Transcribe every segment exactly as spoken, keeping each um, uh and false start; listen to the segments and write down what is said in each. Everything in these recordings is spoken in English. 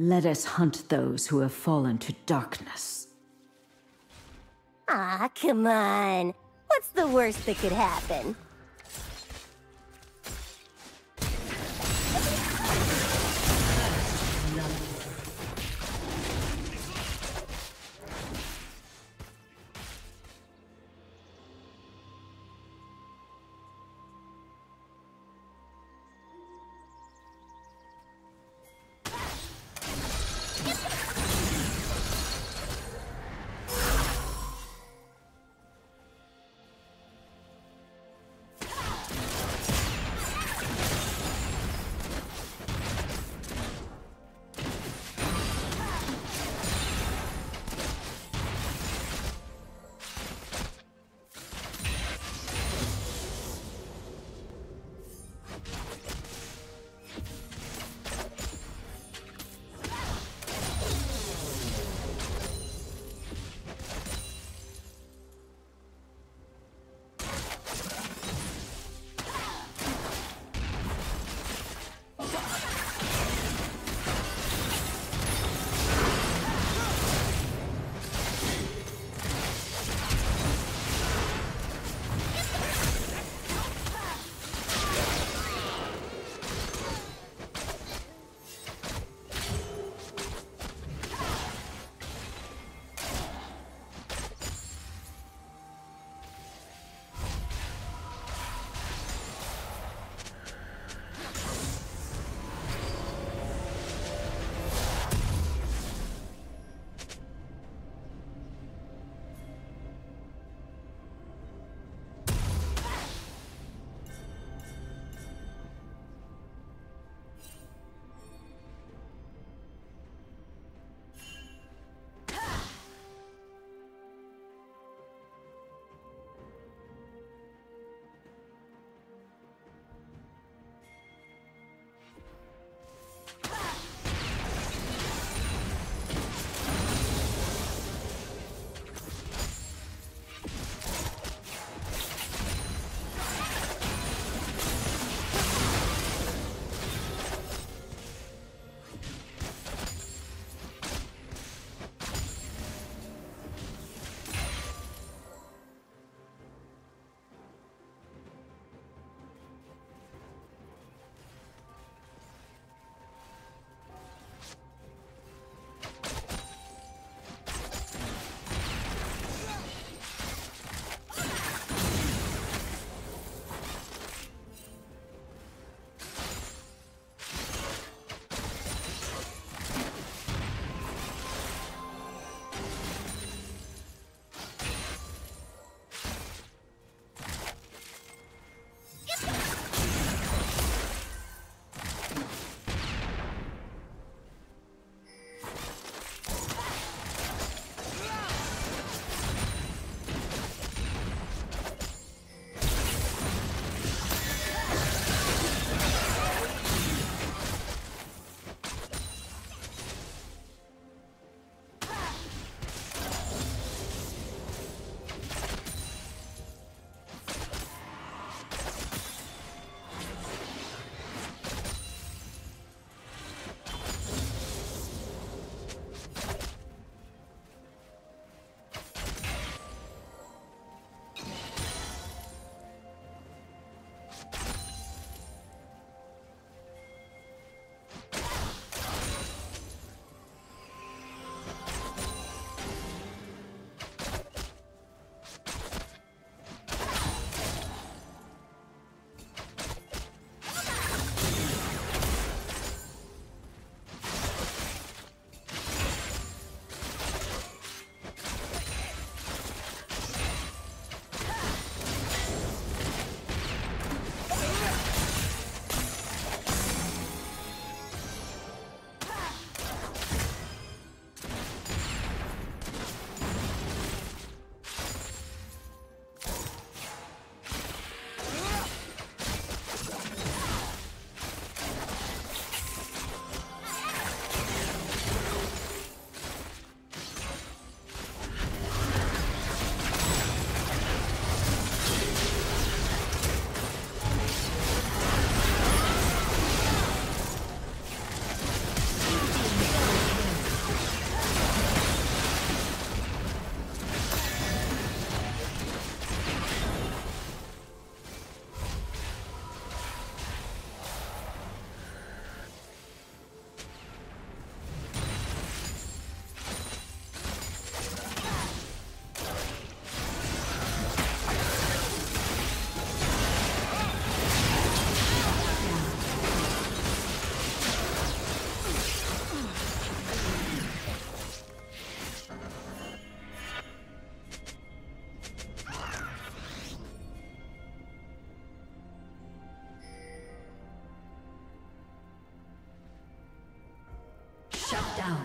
Let us hunt those who have fallen to darkness. Ah, come on. What's the worst that could happen? Shut down.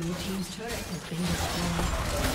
Blue team's turret has been destroyed.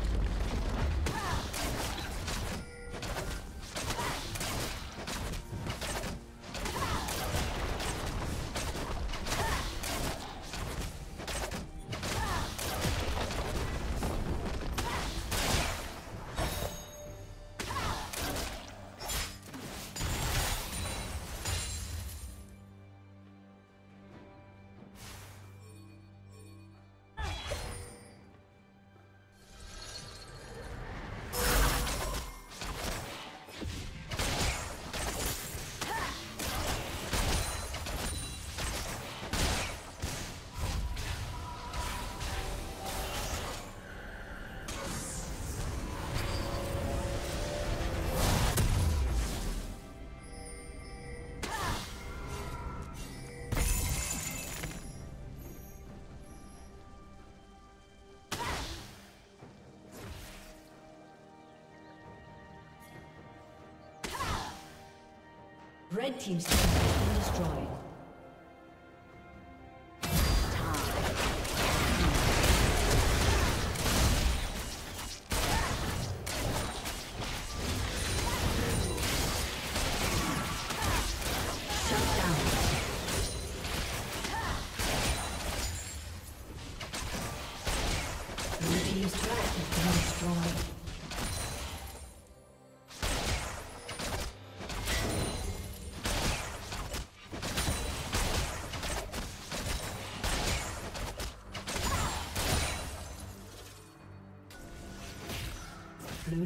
Red team's turret has been destroyed. Blue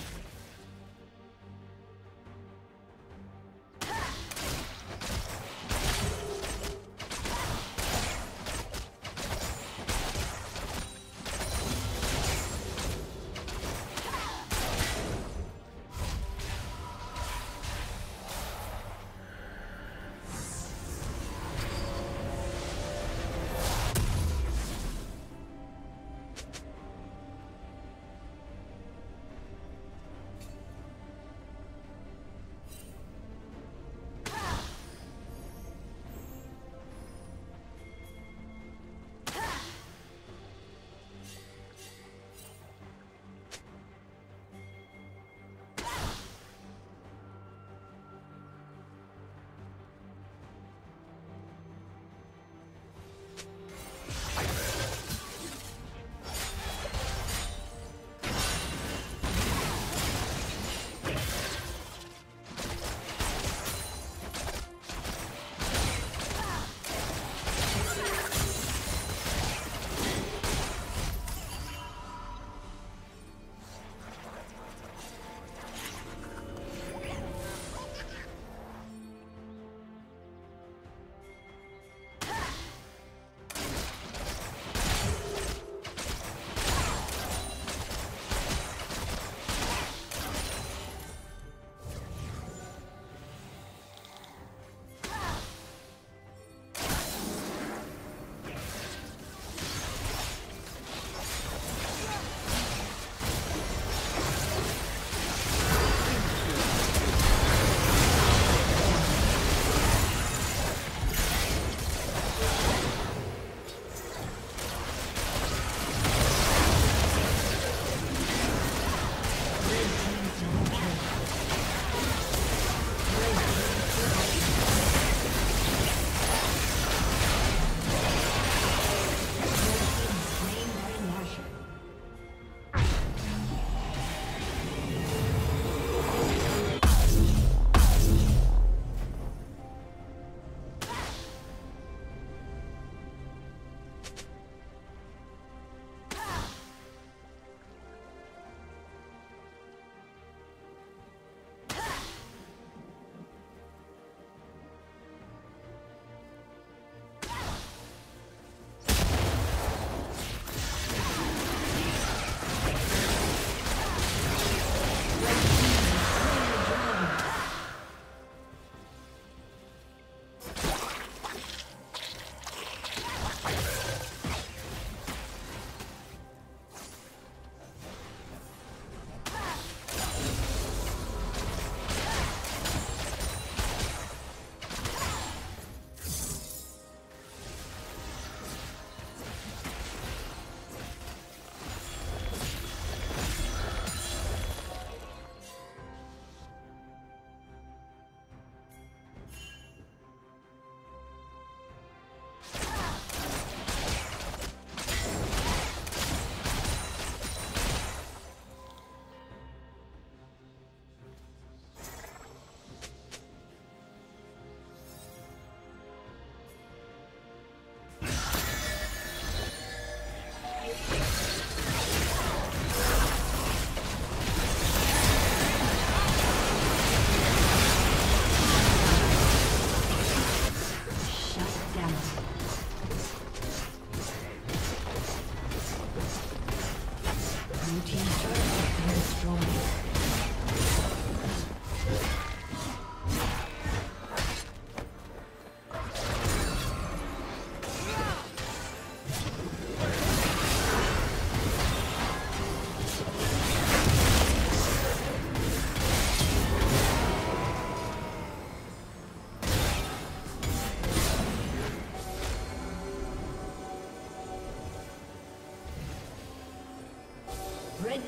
Red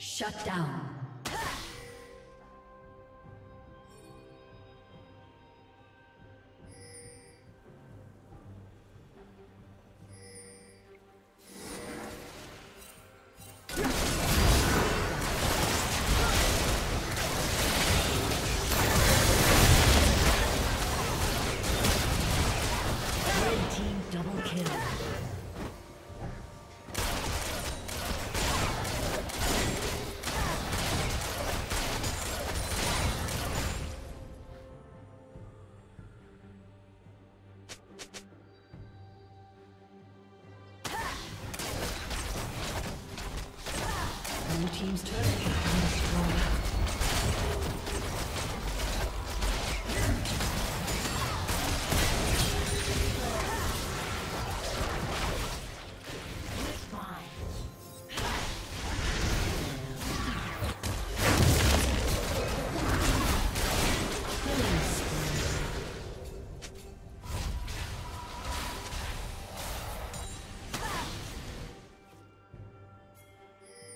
Shut down.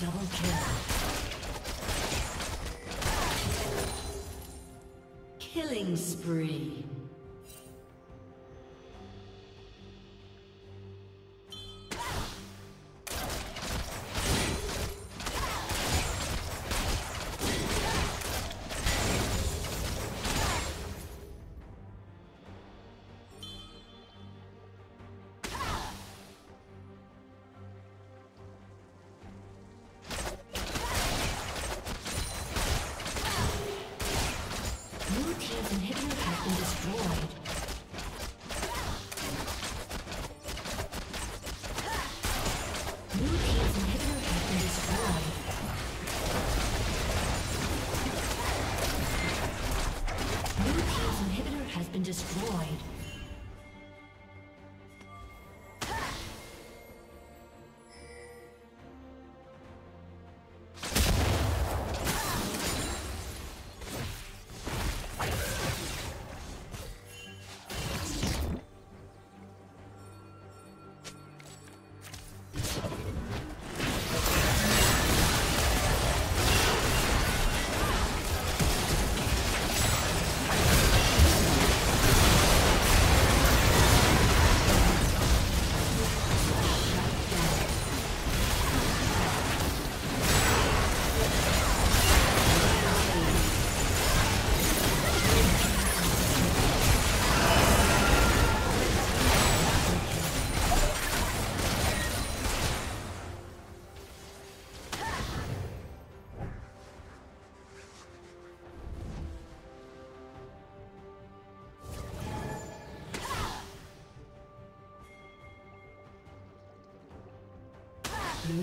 Double kill. Killing spree. Destroy. Blue